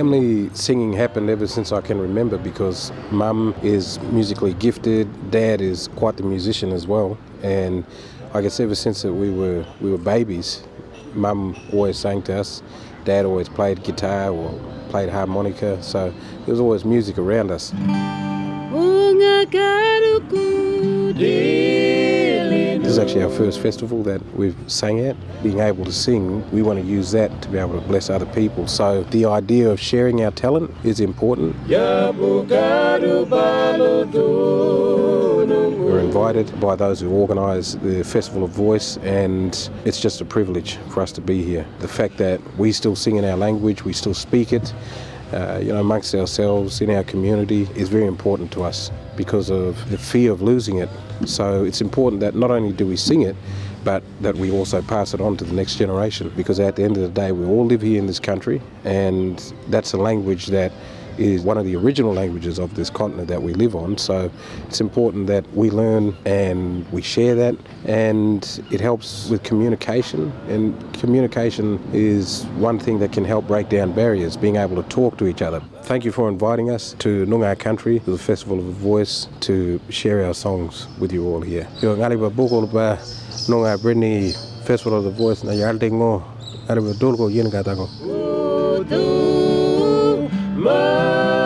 family singing happened ever since I can remember because Mum is musically gifted, Dad is quite the musician as well, and I guess ever since that we were babies, Mum always sang to us, Dad always played guitar or played harmonica, so there was always music around us. This is actually our first festival that we've sang at. Being able to sing, we want to use that to be able to bless other people. So the idea of sharing our talent is important. We're invited by those who organise the Festival of Voice, and it's just a privilege for us to be here. The fact that we still sing in our language, we still speak it, you know, amongst ourselves, in our community, is very important to us because of the fear of losing it. So it's important that not only do we sing it, but that we also pass it on to the next generation, because at the end of the day, we all live here in this country, and that's a language that is one of the original languages of this continent that we live on. So it's important that we learn and we share that, and it helps with communication, and communication is one thing that can help break down barriers, being able to talk to each other. Thank you for inviting us to Noongar Country, to the Festival of Voice, to share our songs with you all here. Festival of the Voice na yaldingo Dolgo Yin Gatago. My